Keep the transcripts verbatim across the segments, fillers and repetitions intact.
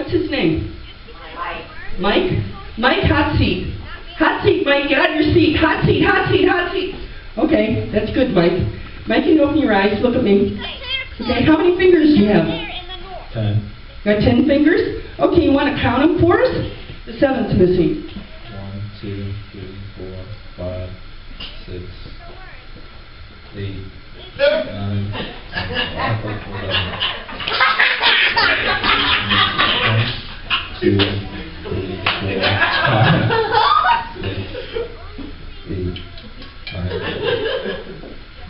What's his name? Mike. Mike? Mike, hot seat. Hot seat, Mike, get out of your seat. Hot seat, hot seat, hot seat. Okay, that's good, Mike. Mike, you can open your eyes. Look at me. Okay, how many fingers do you have? Ten. Got ten fingers? Okay, you want to count them for us? The seventh's missing. One, two, three, four, five, six, eight, nine, ten, eleven, twelve, thirteen, fourteen, fifteen, sixteen, eighteen, nineteen.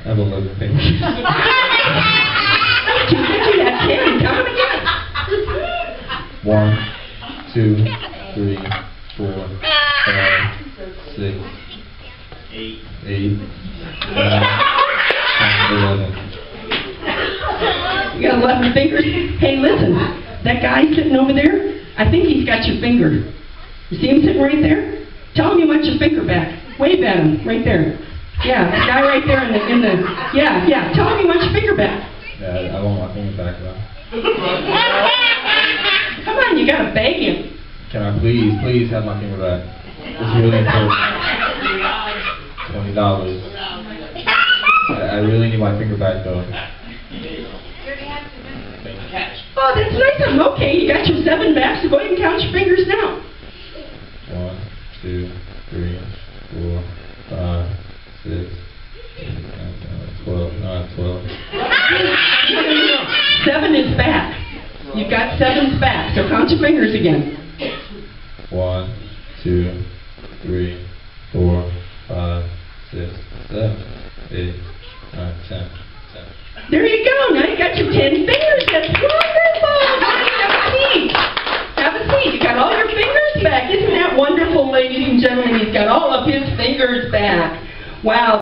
I have eleven fingers. One, two, three, four, five, six, eight, eight, nine, eleven. You got eleven fingers? Hey, listen, that guy sitting over there, I think he's got your finger. You see him sitting right there? Tell him you want your finger back. Wave at him, right there. Yeah, the guy right there in the, in the yeah, yeah. Tell him you want your finger back. Yeah, I want my finger back now. Come on, you gotta beg him. Can I please, please have my finger back? It's really important. Twenty dollars. I, I really need my finger back though. Oh, that's nice of him. Okay, you got your seven back, so go ahead and count your fingers now. One, two, three, four, five, six, eight, nine, nine, twelve, nine, twelve. No, no, no. Seven is back. You've got seven back, so count your fingers again. One, two, three, four, five, six, seven, eight, nine, ten. ten. There you go. Now you got your ten fingers. That's wonderful. Have a seat. Have a seat. You got all your fingers back. Isn't that wonderful, ladies and gentlemen? He's got all of his fingers back. Wow.